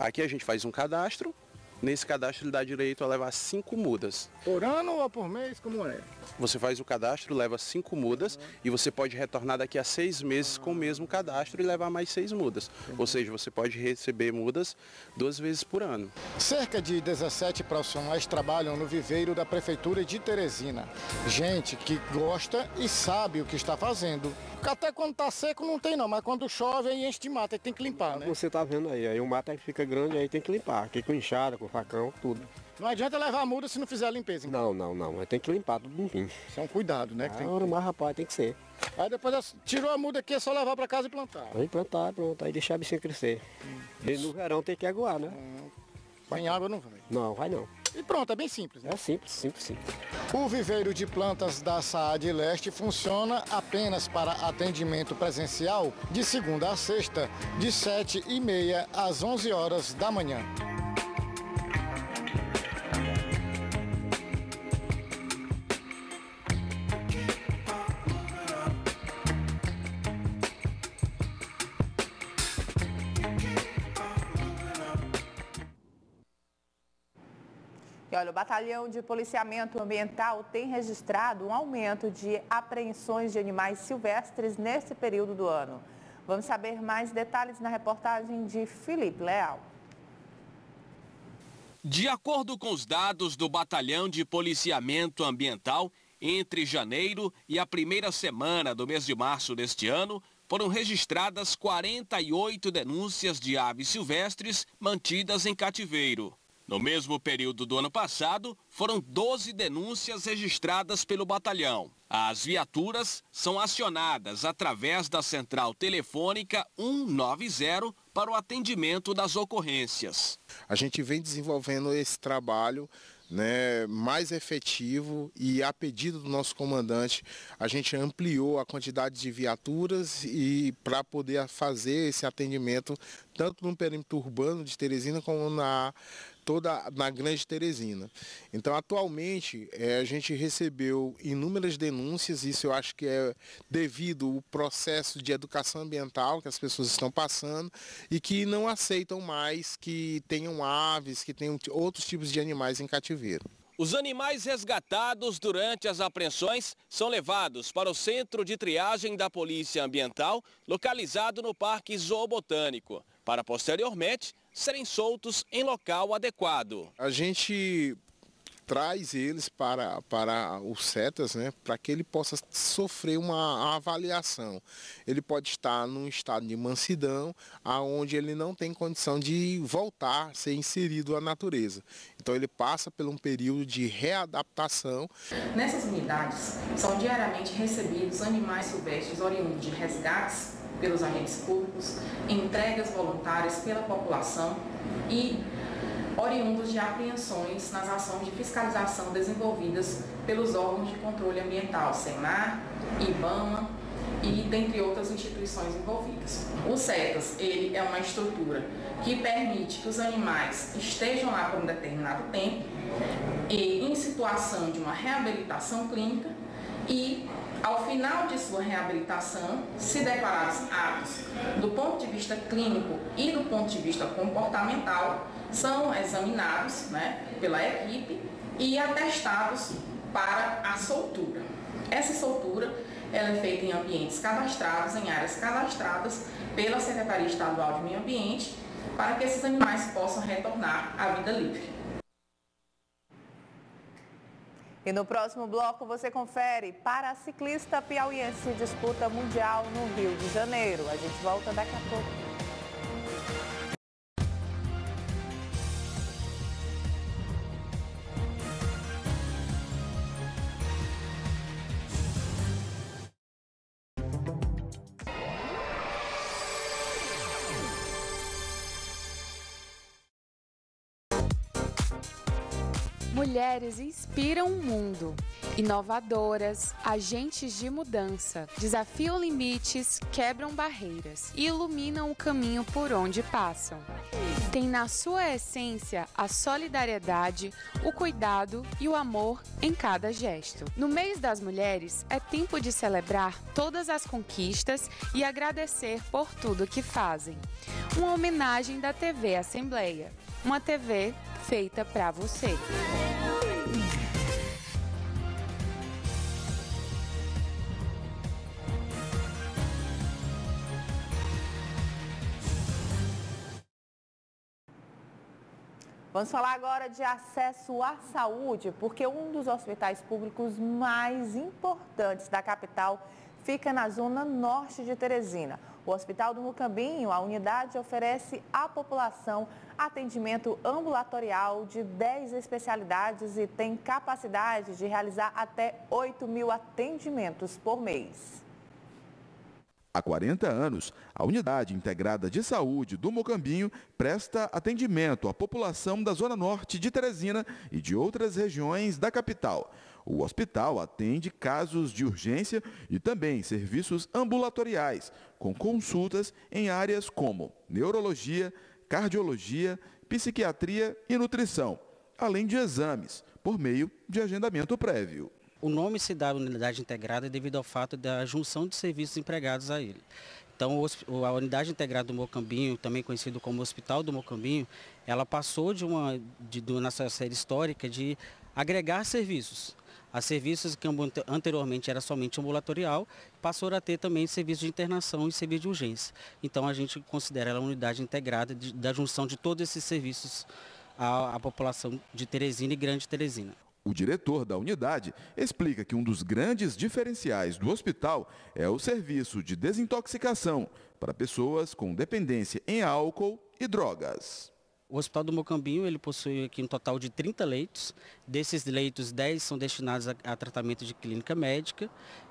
Aqui a gente faz um cadastro. Nesse cadastro ele dá direito a levar cinco mudas. Por ano ou por mês? Como é? Você faz o cadastro, leva cinco mudas, uhum. e você pode retornar daqui a seis meses com o mesmo cadastro e levar mais seis mudas. Uhum. Ou seja, você pode receber mudas duas vezes por ano. Cerca de dezessete profissionais trabalham no viveiro da Prefeitura de Teresina. Gente que gosta e sabe o que está fazendo. Até quando está seco não tem não, mas quando chove aí enche de mata e tem que limpar, né? Você está vendo aí, aí o mato aí fica grande, aí tem que limpar, aqui com enxada, com facão, tudo. Não adianta levar a muda se não fizer a limpeza. Então. Não, não, não, tem que limpar tudo limpinho. Isso é um cuidado, né? Que ah, tem que... Mas rapaz, tem que ser. Aí depois tirou a muda aqui, é só levar para casa e plantar. Aí plantar, pronto, aí deixar a bichinha crescer. Hum. E no verão tem que aguar, né? Hum. Vai em água não vai? Não, vai não. E pronto, é bem simples, né? É simples, simples, simples. O viveiro de plantas da Saad Leste funciona apenas para atendimento presencial de segunda a sexta, de sete e meia às onze horas da manhã. Olha, o Batalhão de Policiamento Ambiental tem registrado um aumento de apreensões de animais silvestres nesse período do ano. Vamos saber mais detalhes na reportagem de Felipe Leal. De acordo com os dados do Batalhão de Policiamento Ambiental, entre janeiro e a primeira semana do mês de março deste ano, foram registradas quarenta e oito denúncias de aves silvestres mantidas em cativeiro. No mesmo período do ano passado, foram doze denúncias registradas pelo batalhão. As viaturas são acionadas através da central telefônica um nove zero para o atendimento das ocorrências. A gente vem desenvolvendo esse trabalho, né, mais efetivo, e a pedido do nosso comandante a gente ampliou a quantidade de viaturas e para poder fazer esse atendimento tanto no perímetro urbano de Teresina como na toda na Grande Teresina. Então atualmente é, a gente recebeu inúmeras denúncias, isso eu acho que é devido ao processo de educação ambiental que as pessoas estão passando e que não aceitam mais que tenham aves, que tenham outros tipos de animais em cativeiro. Os animais resgatados durante as apreensões são levados para o centro de triagem da Polícia Ambiental, localizado no Parque Zoobotânico, para posteriormente serem soltos em local adequado. A gente traz eles para, para o CETAS, né, para que ele possa sofrer uma avaliação. Ele pode estar num estado de mansidão, onde ele não tem condição de voltar a ser inserido à natureza. Então ele passa por um período de readaptação. Nessas unidades são diariamente recebidos animais silvestres oriundos de resgates pelos agentes públicos, entregas voluntárias pela população e oriundos de apreensões nas ações de fiscalização desenvolvidas pelos órgãos de controle ambiental, SEMAR, IBAMA e dentre outras instituições envolvidas. O CETAS, ele é uma estrutura que permite que os animais estejam lá por um determinado tempo e em situação de uma reabilitação clínica e, ao final de sua reabilitação, se declarados aptos do ponto de vista clínico e do ponto de vista comportamental, são examinados, né, pela equipe e atestados para a soltura. Essa soltura ela é feita em ambientes cadastrados, em áreas cadastradas pela Secretaria Estadual de Meio Ambiente, para que esses animais possam retornar à vida livre. E no próximo bloco você confere: para a ciclista piauiense disputa mundial no Rio de Janeiro. A gente volta daqui a pouco. Mulheres inspiram o mundo, inovadoras, agentes de mudança, desafiam limites, quebram barreiras e iluminam o caminho por onde passam. Tem na sua essência a solidariedade, o cuidado e o amor em cada gesto. No mês das mulheres, é tempo de celebrar todas as conquistas e agradecer por tudo que fazem. Uma homenagem da T V Assembleia, uma T V feita para você. Vamos falar agora de acesso à saúde, porque um dos hospitais públicos mais importantes da capital fica na zona norte de Teresina. O Hospital do Mocambinho, a unidade, oferece à população atendimento ambulatorial de dez especialidades e tem capacidade de realizar até oito mil atendimentos por mês. Há quarenta anos, a Unidade Integrada de Saúde do Mocambinho presta atendimento à população da Zona Norte de Teresina e de outras regiões da capital. O hospital atende casos de urgência e também serviços ambulatoriais, com consultas em áreas como neurologia, cardiologia, psiquiatria e nutrição, além de exames, por meio de agendamento prévio. O nome se dá à unidade integrada devido ao fato da junção de serviços empregados a ele. Então, a unidade integrada do Mocambinho, também conhecido como Hospital do Mocambinho, ela passou de uma, de, de uma série histórica de agregar serviços. Há serviços que anteriormente era somente ambulatorial, passou a ter também serviço de internação e serviço de urgência. Então, a gente considera ela uma unidade integrada de, da junção de todos esses serviços à, à população de Teresina e Grande Teresina. O diretor da unidade explica que um dos grandes diferenciais do hospital é o serviço de desintoxicação para pessoas com dependência em álcool e drogas. O Hospital do Mocambinho ele possui aqui um total de trinta leitos. Desses leitos, dez são destinados a, a tratamento de clínica médica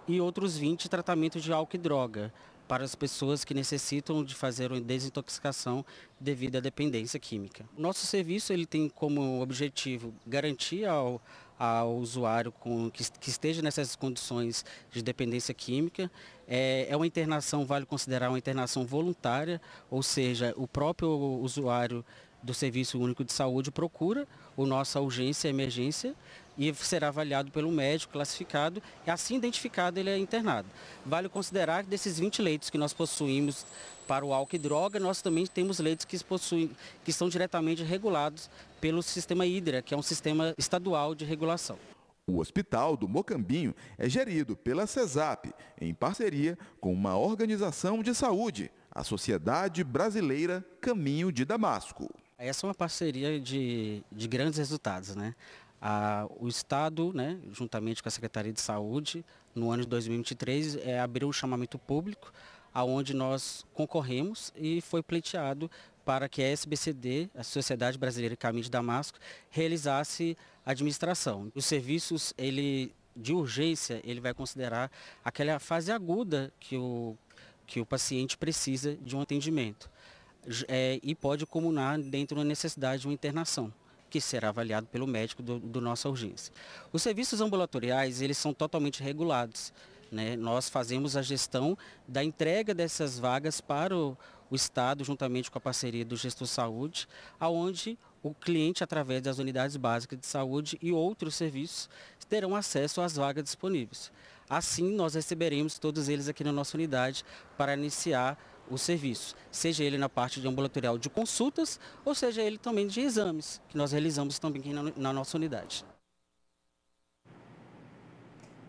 e outros vinte tratamento de álcool e droga para as pessoas que necessitam de fazer uma desintoxicação devido à dependência química. O nosso serviço ele tem como objetivo garantir ao ao usuário com, que, que esteja nessas condições de dependência química. É, é uma internação, vale considerar uma internação voluntária, ou seja, o próprio usuário do Serviço Único de Saúde procura a nossa urgência e emergência e será avaliado pelo médico classificado e assim identificado ele é internado. Vale considerar que desses vinte leitos que nós possuímos para o álcool e droga, nós também temos leitos que possuem, que são diretamente regulados pelo sistema hidra, que é um sistema estadual de regulação. O Hospital do Mocambinho é gerido pela CESAP, em parceria com uma organização de saúde, a Sociedade Brasileira Caminho de Damasco. Essa é uma parceria de, de grandes resultados, né? Ah, o Estado, né, juntamente com a Secretaria de Saúde, no ano de dois mil e vinte e três, é, abriu um chamamento público, aonde nós concorremos e foi pleiteado para que a S B C D, a Sociedade Brasileira Caminho de Damasco, realizasse a administração. Os serviços ele, de urgência, ele vai considerar aquela fase aguda que o, que o paciente precisa de um atendimento é, e pode culminar dentro da necessidade de uma internação, que será avaliado pelo médico do, do nossa urgência. Os serviços ambulatoriais, eles são totalmente regulados, né? Nós fazemos a gestão da entrega dessas vagas para o, o Estado, juntamente com a parceria do gestor saúde, aonde o cliente, através das unidades básicas de saúde e outros serviços, terão acesso às vagas disponíveis. Assim, nós receberemos todos eles aqui na nossa unidade para iniciar o serviço, seja ele na parte de ambulatorial de consultas, ou seja ele também de exames, que nós realizamos também aqui na, na nossa unidade.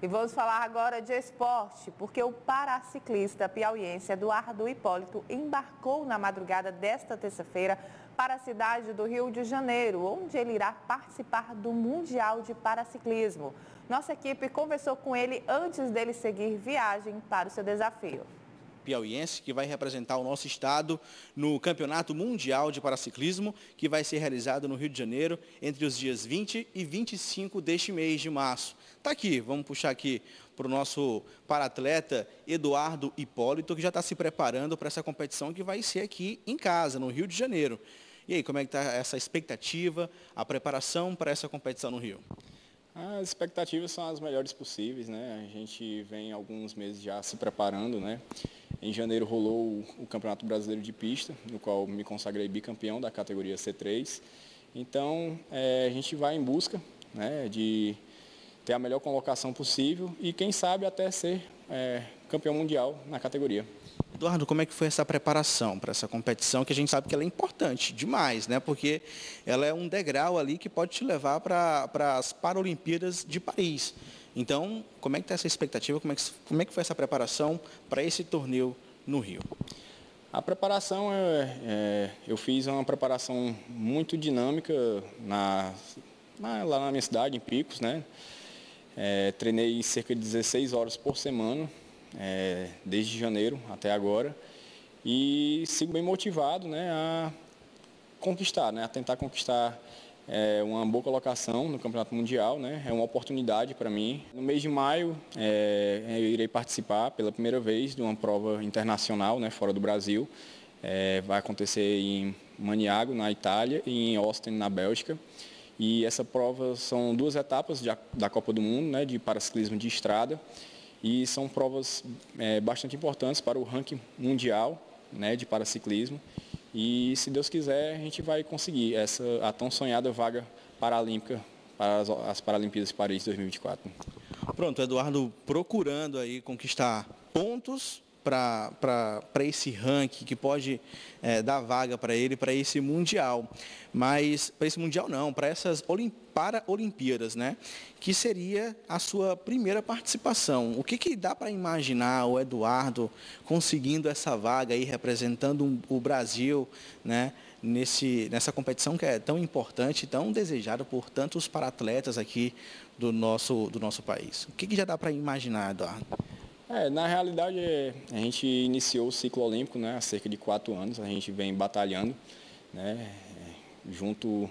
E vamos falar agora de esporte, porque o paraciclista piauiense Eduardo Hipólito embarcou na madrugada desta terça-feira para a cidade do Rio de Janeiro, onde ele irá participar do Mundial de Paraciclismo. Nossa equipe conversou com ele antes dele seguir viagem para o seu desafio. Piauiense, que vai representar o nosso estado no Campeonato Mundial de Paraciclismo, que vai ser realizado no Rio de Janeiro entre os dias vinte e vinte e cinco deste mês de março. Está aqui, vamos puxar aqui para o nosso paratleta Eduardo Hipólito, que já está se preparando para essa competição que vai ser aqui em casa, no Rio de Janeiro. E aí, como é que está essa expectativa, a preparação para essa competição no Rio? As expectativas são as melhores possíveis, né? A gente vem alguns meses já se preparando, né? Em janeiro rolou o Campeonato Brasileiro de Pista, no qual me consagrei bicampeão da categoria C três. Então, é, a gente vai em busca, né, de ter a melhor colocação possível e, quem sabe, até ser é, campeão mundial na categoria. Eduardo, como é que foi essa preparação para essa competição, que a gente sabe que ela é importante demais, né? Porque ela é um degrau ali que pode te levar para, para as Paralimpíadas de Paris. Então, como é que está essa expectativa, como é, que, como é que foi essa preparação para esse torneio no Rio? A preparação, é, é, eu fiz uma preparação muito dinâmica na, na, lá na minha cidade, em Picos, né? É, treinei cerca de dezesseis horas por semana. É, desde janeiro até agora, e sigo bem motivado, né, a conquistar, né, a tentar conquistar É uma boa colocação no Campeonato Mundial, né? É uma oportunidade para mim. No mês de maio, é, eu irei participar pela primeira vez de uma prova internacional, né, fora do Brasil. É, vai acontecer em Maniago, na Itália, e em Austin, na Bélgica. E essa prova são duas etapas de, da Copa do Mundo, né, de paraciclismo de estrada. E são provas é, bastante importantes para o ranking mundial, né, de paraciclismo. E, se Deus quiser, a gente vai conseguir essa, a tão sonhada vaga paralímpica para as, as Paralimpíadas de Paris dois mil e vinte e quatro. Pronto, Eduardo procurando aí conquistar pontos para esse ranking, que pode é, dar vaga para ele, para esse Mundial. Mas, para esse Mundial não, para essas Paralimpíadas, né? Que seria a sua primeira participação. O que, que dá para imaginar o Eduardo conseguindo essa vaga aí, representando o Brasil, né, nesse, nessa competição que é tão importante, tão desejada por tantos paratletas aqui do nosso, do nosso país? O que, que já dá para imaginar, Eduardo? É, na realidade, a gente iniciou o ciclo olímpico, né, há cerca de quatro anos, a gente vem batalhando, né, junto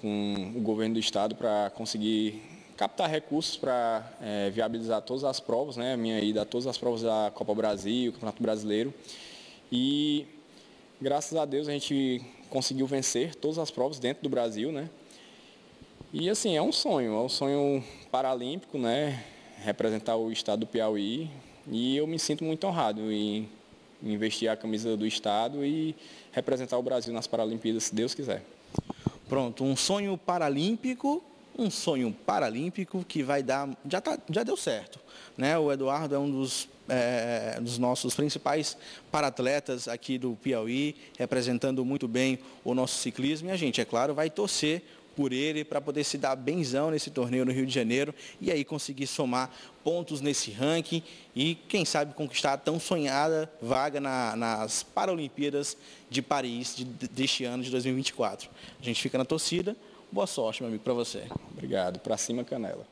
com o governo do estado para conseguir captar recursos para é, viabilizar todas as provas, né, a minha ida a todas as provas da Copa Brasil, Campeonato Brasileiro. E, graças a Deus, a gente conseguiu vencer todas as provas dentro do Brasil, né. E, assim, é um sonho, é um sonho paralímpico, né, representar o estado do Piauí. E eu me sinto muito honrado em investir a camisa do estado e representar o Brasil nas Paralimpíadas, se Deus quiser. Pronto, um sonho paralímpico, um sonho paralímpico que vai dar, já, tá, já deu certo, né? O Eduardo é um dos, é, dos nossos principais paratletas aqui do Piauí, representando muito bem o nosso ciclismo, e a gente, é claro, vai torcer por ele para poder se dar benzão nesse torneio no Rio de Janeiro e aí conseguir somar pontos nesse ranking e, quem sabe, conquistar a tão sonhada vaga na, nas Paralimpíadas de Paris de, deste ano de dois mil e vinte e quatro. A gente fica na torcida. Boa sorte, meu amigo, para você. Obrigado. Para cima, Canela.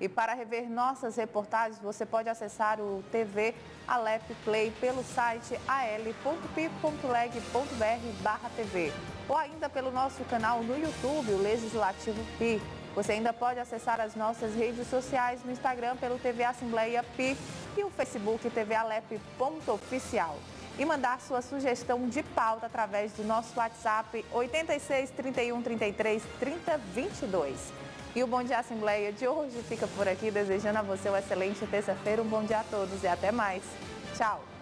E para rever nossas reportagens, você pode acessar o T V Alep Play pelo site a l ponto p i ponto leg ponto b r barra t v ou ainda pelo nosso canal no YouTube, o Legislativo P I. Você ainda pode acessar as nossas redes sociais no Instagram pelo T V Assembleia P I e o Facebook T V Alep Oficial. E mandar sua sugestão de pauta através do nosso WhatsApp oito seis, três um, três três, três zero, dois dois. E o Bom Dia Assembleia de hoje fica por aqui, desejando a você uma excelente terça-feira, um bom dia a todos e até mais. Tchau!